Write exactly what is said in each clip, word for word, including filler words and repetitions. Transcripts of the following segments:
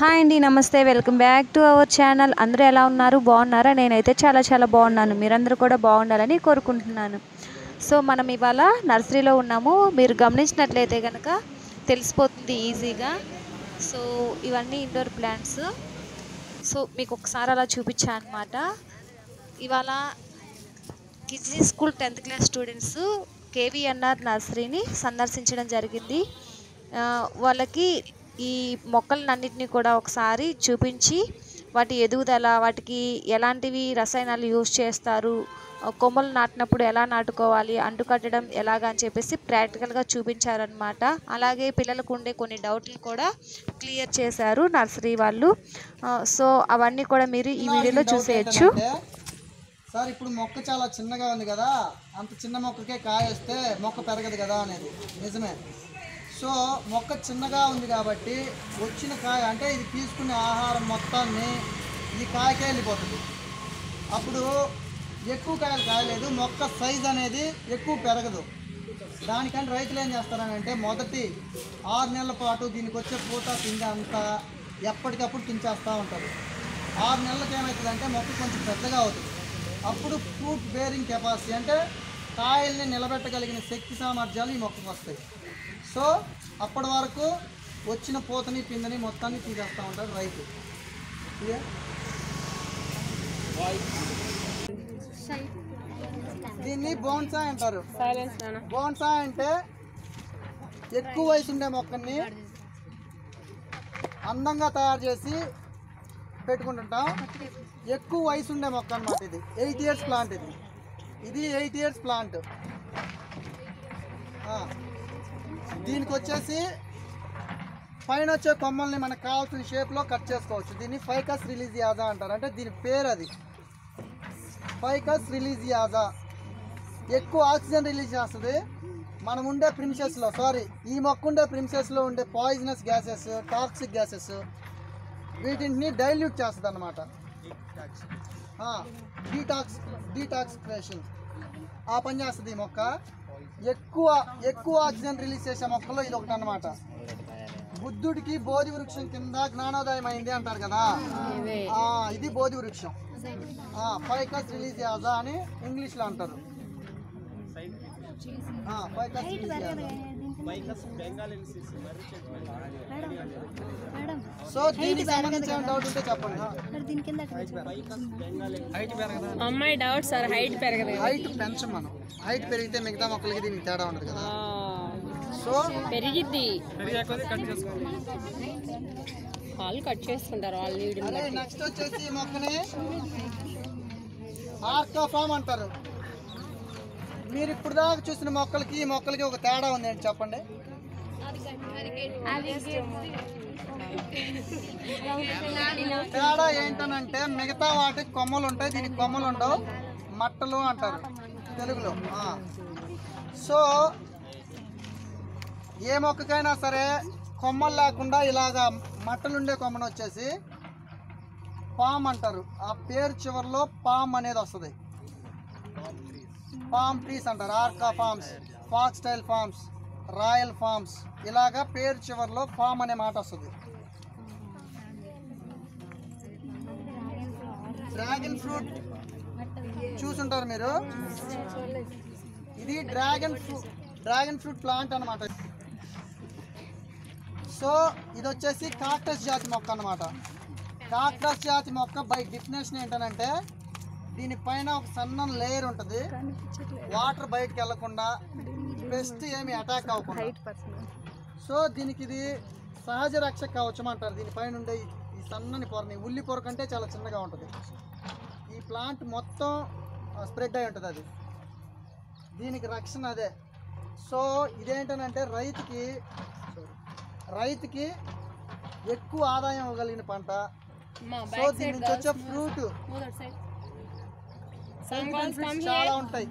Hi అండి, నమస్తే. Welcome back to our channel. అందరూ ఎలా ఉన్నారు? బాగున్నారా? నేనైతే చాలా చాలా బాగున్నాను. మీరందరూ కూడా బాగుండాలని కోరుకుంటున్నాను. సో మనం ఇవాళ నర్సరీలో ఉన్నాము. మీరు గమనించినట్లయితే కనుక తెలిసిపోతుంది ఈజీగా. సో ఇవన్నీ ఇండోర్ ప్లాంట్స్. సో మీకు ఒకసారి అలా చూపించాను అనమాట. ఇవాళ Kidzee school tenth class students KVNR నర్సరీని సందర్శించడం జరిగింది. వాళ్ళకి ఈ మొక్కలన్నింటినీ కూడా ఒకసారి చూపించి వాటి ఎదుగుదల, వాటికి ఎలాంటివి రసాయనాలు యూజ్ చేస్తారు, కొమ్మలు నాటినప్పుడు ఎలా నాటుకోవాలి, అంటుకట్టడం ఎలాగా అని చెప్పేసి ప్రాక్టికల్గా చూపించారనమాట. అలాగే పిల్లలకు ఉండే కొన్ని డౌట్లు కూడా క్లియర్ చేశారు నర్సరీ వాళ్ళు. సో అవన్నీ కూడా మీరు ఈ వీడియోలో చూసేయచ్చు. సార్, ఇప్పుడు మొక్క చాలా చిన్నగా ఉంది కదా, అంత చిన్న మొక్కకే కాయ వస్తే మొక్క పెరగదు కదా అనేది నిజమే. సో మొక్క చిన్నగా ఉంది కాబట్టి వచ్చిన కాయ అంటే ఇది తీసుకునే ఆహారం మొత్తాన్ని ఇది కాయకే వెళ్ళిపోతుంది. అప్పుడు ఎక్కువ కాయలు కాయలేదు, మొక్క సైజ్ అనేది ఎక్కువ పెరగదు. దానికంటే రైతులు ఏం చేస్తారని అంటే మొదటి ఆరు నెలల పాటు దీనికి వచ్చే పూత పిండి అంతా ఎప్పటికప్పుడు తినేస్తూ ఉంటారు. ఆరు నెలలకు ఏమవుతుందంటే మొక్క కొంచెం పెద్దగా అవుతుంది. అప్పుడు ఫ్రూట్ బేరింగ్ కెపాసిటీ అంటే కాయల్ని నిలబెట్టగలిగిన శక్తి సామర్థ్యాలు ఈ మొక్కకు వస్తాయి. సో అప్పటి వరకు వచ్చిన పూతని పిండిని మొత్తాన్ని తీసేస్తూ ఉంటారు రైతు. దీన్ని బోన్సాయ్ అంటారు. బోన్సాయ్ అంటే ఎక్కువ వయసు ఉండే మొక్కని అందంగా తయారు చేసి పెట్టుకుంటుంటాం. ఎక్కువ వయసు ఉండే మొక్క అన్నమాట. ఇది ఎయిట్ ఇయర్స్ ప్లాంట్. ఇది ఇది ఎయిట్ ఇయర్స్ ప్లాంట్. దీనికి వచ్చేసి పైన వచ్చే కొమ్మల్ని మనకు కావాల్సిన షేప్లో కట్ చేసుకోవచ్చు. దీన్ని ఫైకస్ రిలీజియాజా అంటారు. అంటే దీని పేరు అది, ఫైకస్ రిలీజియాజా. ఎక్కువ ఆక్సిజన్ రిలీజ్ చేస్తుంది. మనం ఉండే ప్రిమిసెస్లో, సారీ ఈ మొక్క ఉండే ప్రిమిసెస్లో ఉండే పాయిజనస్ గ్యాసెస్, టాక్సిక్ గ్యాసెస్ వీటిని డైల్యూట్ చేస్తుంది అన్నమాట. డీటాక్స్ డీటాక్సిఫికేషన్ ఆ పని చేస్తుంది ఈ మొక్క. ఎక్కువ ఎక్కువ ఆక్సిజన్ రిలీజ్ చేసే మొక్కల్లో ఇది ఒకటి అన్నమాట. బుద్ధుడికి బోధి వృక్షం కింద జ్ఞానోదయం అయింది అంటారు కదా, ఇది బోధి వృక్షం. ఫైకస్ రిలీజియాజా అని ఇంగ్లీష్లో అంటారు. సో దీనికి సంబంధించిన డౌట్ ఉంటే చెప్పండి. అమ్మాయి డౌట్ సార్, హైట్ పెరగదు. హైట్ పెంచం మనం. హైట్ పెరిగితే మిగతా మొక్కలకి దీనికి తేడా ఉండదు కదా. సో పెరిగిద్ది, వాళ్ళు కట్ చేసుకుంటారు. నెక్స్ట్ వచ్చేసి ఈ మొక్కని ఆర్కోఫామ్ అంటారు. మీరు ఇప్పుడు దాకా చూసిన మొక్కలకి ఈ మొక్కలకి ఒక తేడా ఉంది ఏంటి చెప్పండి. తేడా ఏంటనంటే మిగతా వాటికి కొమ్మలు ఉంటాయి, దీనికి కొమ్మలు ఉండవు, మట్టలు అంటారు తెలుగులో. సో ఏ మొక్కకైనా సరే కొమ్మలు లేకుండా ఇలాగా మట్టలుండే కొమ్మను వచ్చేసి పామ్ అంటారు. ఆ పేరు చివరిలో పామ్ అనేది వస్తుంది. పామ్ ట్రీస్ అంటారు. Areca palms, foxtail palms, royal palms, ఇలాగా పేరు చివరిలో ఫామ్ అనే మాట వస్తుంది. డ్రాగన్ ఫ్రూట్ చూసుంటారు మీరు. ఇది dragon fruit dragon fruit plant అనమాట. సో ఇది వచ్చేసి కాక్టస్ జాతి మొక్క అనమాట. కాక్టస్ జాతి మొక్క బై డెఫినేషన్ ఏంటంటే దీనిపైన ఒక సన్నని లేయర్ ఉంటుంది, వాటర్ బయటకు వెళ్లకుండా, పెస్ట్ ఏమి అటాక్ అవ్వకుండా. సో దీనికి ఇది సహజ రక్షక కవచం అంటారు. దీనిపైన ఉండే ఈ సన్నని పొరని, ఉల్లి పొర కంటే చాలా చిన్నగా ఉంటుంది. ఈ ప్లాంట్ మొత్తం స్ప్రెడ్ అయి ఉంటుంది, అది దీనికి రక్షణ అదే. సో ఇదేంటనంటే రైతుకి రైతుకి ఎక్కువ ఆదాయం ఇవ్వగలిగిన పంట. సో దీని నుంచి వచ్చే ఫ్రూట్ చాలా ఉంటాయి.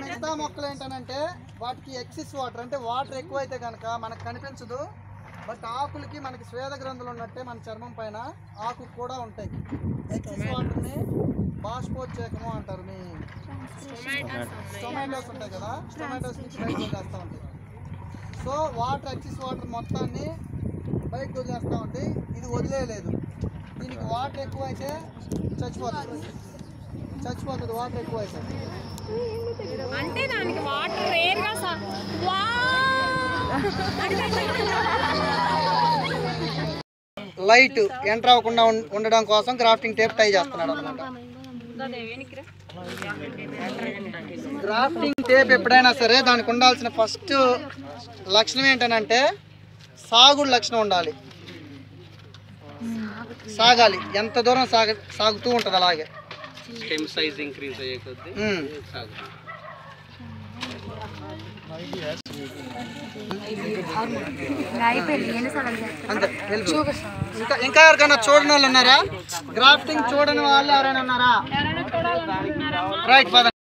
మిగతా మొక్కలు ఏంటనంటే వాటికి ఎక్సెస్ వాటర్ అంటే వాటర్ ఎక్కువ అయితే కనుక మనకు కనిపించదు, బట్ ఆకులకి మనకి స్వేద గ్రంథులు ఉన్నట్టే మన చర్మం పైన ఆకు కూడా ఉంటాయి. ఎక్సెస్ వాటర్ని బాష్పోచ్చేకము అంటారు. మీ టొమాటోస్ ఉంటాయి కదా, టొమాటోస్ నుంచి బయట వదిలేస్తూ ఉంటాయి. సో వాటర్ ఎక్సెస్ వాటర్ మొత్తాన్ని బయటకు వదిలేస్తూ ఉంటాయి. ఇది వదిలేయలేదు, దీనికి వాటర్ ఎక్కువ అయితే చచ్చిపోతుంది, చచ్చిపోతుంది వాటర్ ఎక్కువ అయితే. అంటే దానికి వాటర్ రేర్గా లైట్ ఎంటర్ అవ్వకుండా ఉండడం కోసం గ్రాఫ్టింగ్ టేప్ టై చేస్తున్నాడు అనమాట. గ్రాఫ్టింగ్ టేప్ ఎప్పుడైనా సరే దానికి ఉండాల్సిన ఫస్ట్ లక్షణం ఏంటనంటే సాగుడు లక్షణం ఉండాలి, సాగాలి, ఎంత దూరం సాగ సాగుతూ ఉంటుంది. అలాగే స్టెమ్ సైజ్ ఇంక్రీజ్ అయ్యే కొద్దీ సాగుతుంది. ఇంకా ఎవరికైనా చూడని వాళ్ళు ఉన్నారా? గ్రాఫ్టింగ్ చూడని వాళ్ళు ఎవరైనా ఉన్నారా? రైట్ పద.